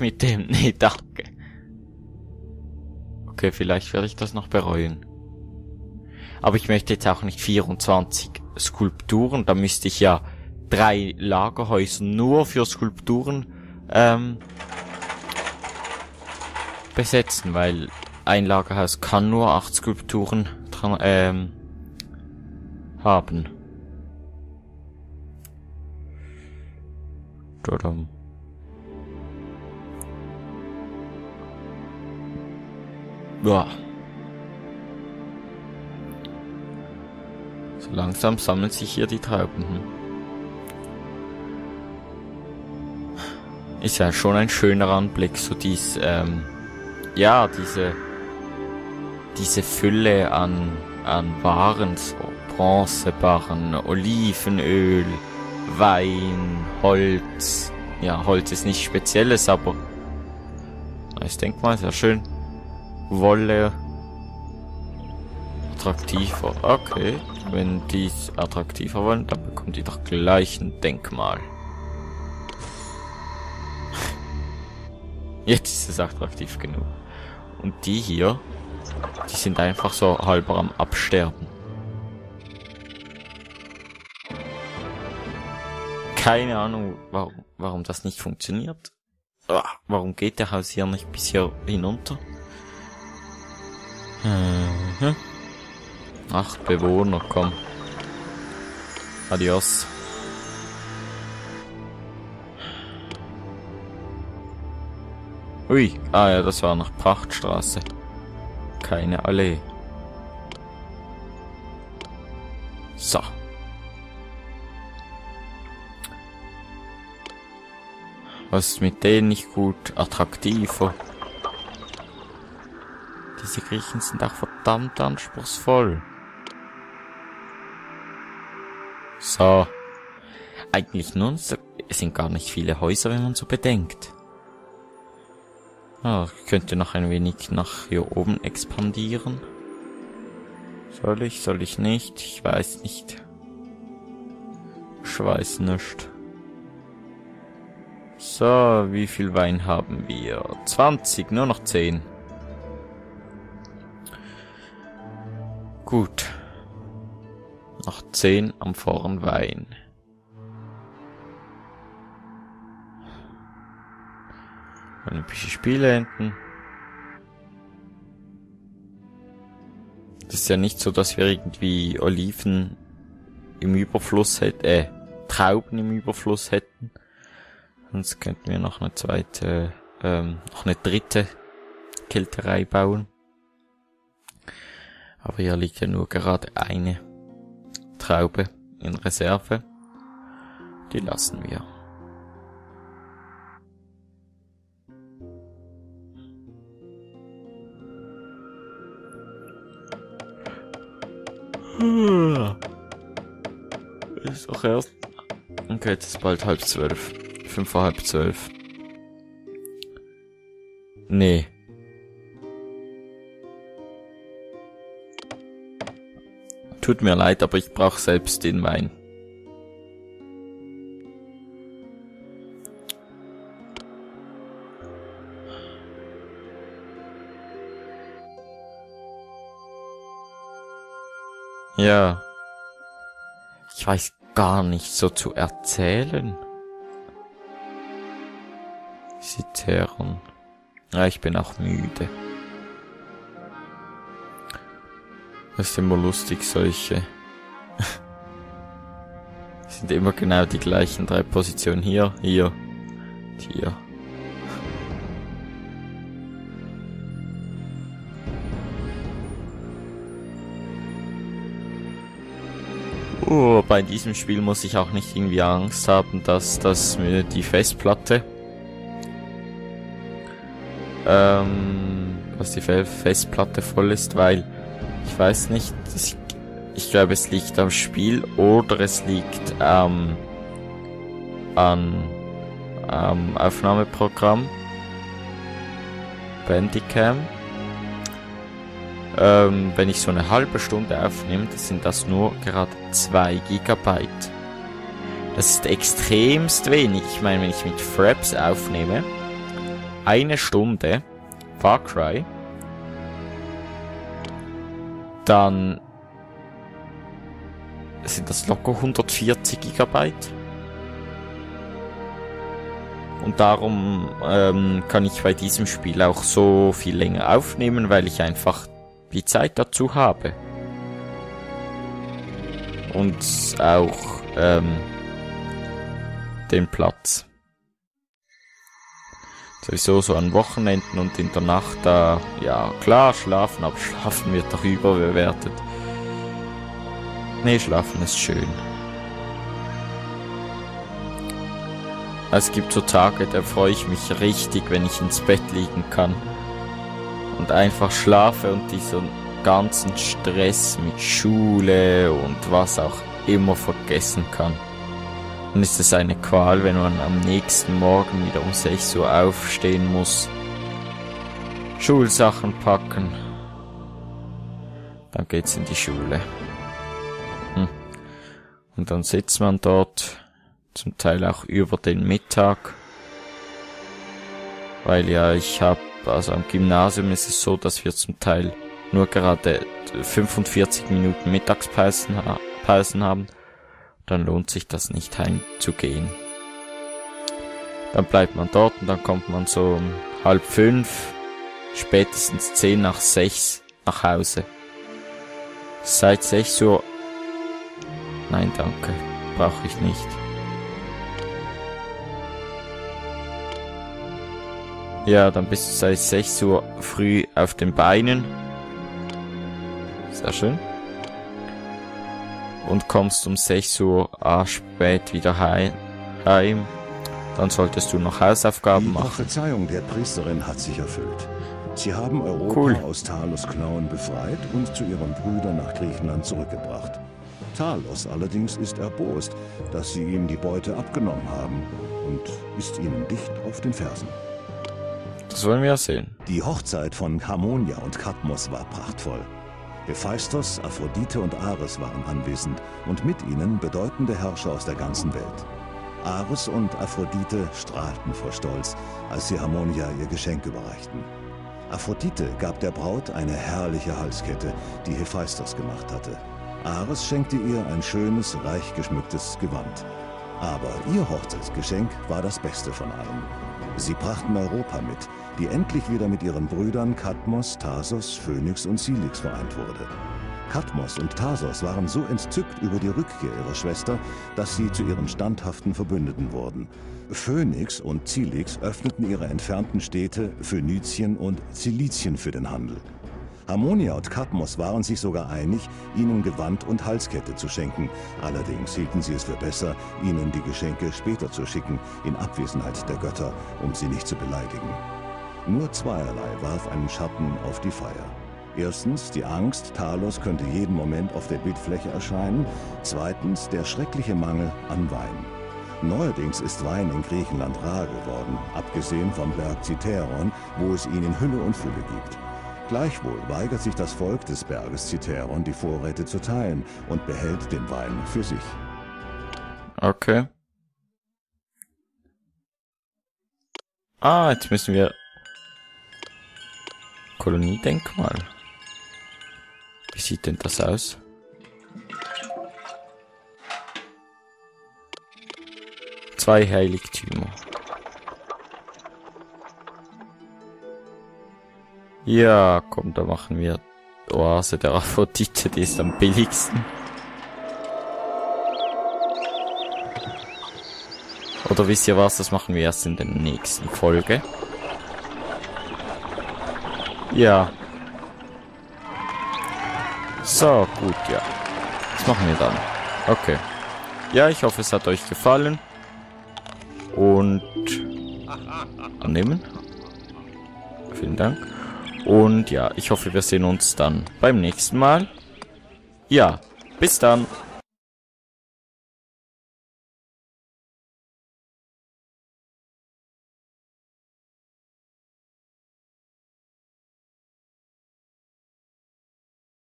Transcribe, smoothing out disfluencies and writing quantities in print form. mit dem. Nee, danke. Okay, vielleicht werde ich das noch bereuen. Aber ich möchte jetzt auch nicht 24 Skulpturen. Da müsste ich ja 3 Lagerhäuser nur für Skulpturen besetzen, weil ein Lagerhaus kann nur 8 Skulpturen dran, haben. Dadam. Boah. So langsam sammeln sich hier die Trauben. Ist ja schon ein schöner Anblick, so dies, ja, diese Fülle an Waren, so Bronzebarren, Olivenöl, Wein, Holz. Ja, Holz ist nichts Spezielles, aber das Denkmal ist ja schön. Wolle. Attraktiver. Okay. Wenn die es attraktiver wollen, dann bekommt die doch gleich ein Denkmal. Jetzt ist es attraktiv genug. Und die hier, die sind einfach so halber am Absterben. Keine Ahnung, warum das nicht funktioniert. Warum geht der Haus hier nicht bis hier hinunter? 8 Bewohner, komm. Adios. Ui, ah ja, das war noch Prachtstraße. Keine Allee. So. Was ist mit denen nicht gut? Attraktiver. Diese Griechen sind auch verdammt anspruchsvoll. So. Eigentlich nur, es sind gar nicht viele Häuser, wenn man so bedenkt. Ah, ich könnte noch ein wenig nach hier oben expandieren. Soll ich nicht? Ich weiß nicht. Ich weiß nicht. So, wie viel Wein haben wir? 20, nur noch 10. Gut. Noch 10 Amphoren Wein. Olympische Spiele enden. Das ist ja nicht so, dass wir irgendwie Oliven im Überfluss hätten, Trauben im Überfluss hätten. Sonst könnten wir noch eine zweite, noch eine dritte Kälterei bauen. Aber hier liegt ja nur gerade eine Traube in Reserve. Die lassen wir. Ist auch erst... Okay, jetzt ist bald 11:30. 11:55. Nee. Tut mir leid, aber ich brauche selbst den Wein. Ja. Ich weiß gar nicht so zu erzählen. Cithaeron. Ja, ich bin auch müde. Das ist immer lustig, solche. Sind immer genau die gleichen 3 Positionen. Hier, hier, hier. Oh, bei diesem Spiel muss ich auch nicht irgendwie Angst haben, dass das mir die Festplatte... dass die Festplatte voll ist, weil... Ich weiß nicht, ich glaube, es liegt am Spiel oder es liegt am Aufnahmeprogramm Bandicam. Wenn ich so eine halbe Stunde aufnehme, sind das nur gerade 2 GB. Das ist extremst wenig. Ich meine, wenn ich mit Fraps aufnehme, 1 Stunde Far Cry, dann sind das locker 140 GB. Und darum kann ich bei diesem Spiel auch so viel länger aufnehmen, weil ich einfach die Zeit dazu habe. Und auch den Platz. Sowieso so an Wochenenden und in der Nacht da, ja klar, schlafen, aber schlafen wird doch überbewertet. Nee, schlafen ist schön. Es gibt so Tage, da freue ich mich richtig, wenn ich ins Bett liegen kann. Und einfach schlafe und diesen ganzen Stress mit Schule und was auch immer vergessen kann. Dann ist es eine Qual, wenn man am nächsten Morgen wieder um 6 Uhr aufstehen muss. Schulsachen packen. Dann geht's in die Schule. Und dann sitzt man dort, zum Teil auch über den Mittag. Weil ja, also am Gymnasium ist es so, dass wir zum Teil nur gerade 45 Minuten Mittagspausen haben. Dann lohnt sich das nicht, heimzugehen. Dann bleibt man dort und dann kommt man so um 16:30, spätestens 17:10 nach Hause. Seit 6 Uhr... Nein, danke. Brauche ich nicht. Ja, dann bist du seit 6 Uhr früh auf den Beinen. Sehr schön. Und kommst um 6 Uhr spät wieder heim. Dann solltest du noch Hausaufgaben machen. Die Prophezeiung der Priesterin hat sich erfüllt. Sie haben Europa aus Talos Klauen befreit und zu ihren Brüdern nach Griechenland zurückgebracht. Talos allerdings ist erbost, dass sie ihm die Beute abgenommen haben und ist ihnen dicht auf den Fersen. Das wollen wir ja sehen. Die Hochzeit von Harmonia und Cadmus war prachtvoll. Hephaestus, Aphrodite und Ares waren anwesend und mit ihnen bedeutende Herrscher aus der ganzen Welt. Ares und Aphrodite strahlten vor Stolz, als sie Harmonia ihr Geschenk überreichten. Aphrodite gab der Braut eine herrliche Halskette, die Hephaestus gemacht hatte. Ares schenkte ihr ein schönes, reich geschmücktes Gewand. Aber ihr Hochzeitsgeschenk war das Beste von allem. Sie brachten Europa mit, die endlich wieder mit ihren Brüdern Cadmus, Thasos, Phoenix und Silix vereint wurde. Cadmus und Thasos waren so entzückt über die Rückkehr ihrer Schwester, dass sie zu ihren standhaften Verbündeten wurden. Phoenix und Silix öffneten ihre entfernten Städte Phönizien und Silizien für den Handel. Harmonia und Cadmus waren sich sogar einig, ihnen Gewand und Halskette zu schenken. Allerdings hielten sie es für besser, ihnen die Geschenke später zu schicken, in Abwesenheit der Götter, um sie nicht zu beleidigen. Nur zweierlei warf einen Schatten auf die Feier. Erstens die Angst, Talos könnte jeden Moment auf der Bildfläche erscheinen. Zweitens der schreckliche Mangel an Wein. Neuerdings ist Wein in Griechenland rar geworden, abgesehen vom Berg Cithaeron, wo es ihn in Hülle und Fülle gibt. Gleichwohl weigert sich das Volk des Berges Ziteron, die Vorräte zu teilen und behält den Wein für sich. Okay. Ah, jetzt müssen wir... Koloniedenkmal. Wie sieht denn das aus? Zwei Heiligtümer. Ja, komm, da machen wir Oase der Aphrodite, die ist am billigsten. Oder wisst ihr was, das machen wir erst in der nächsten Folge. Ja. So, gut, ja. Das machen wir dann. Okay. Ja, ich hoffe, es hat euch gefallen. Und... annehmen. Vielen Dank. Und ja, ich hoffe, wir sehen uns dann beim nächsten Mal. Ja, bis dann.